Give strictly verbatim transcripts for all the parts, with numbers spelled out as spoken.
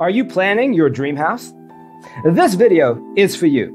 Are you planning your dream house? This video is for you.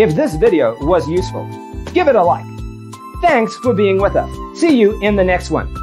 If this video was useful, give it a like. Thanks for being with us. See you in the next one.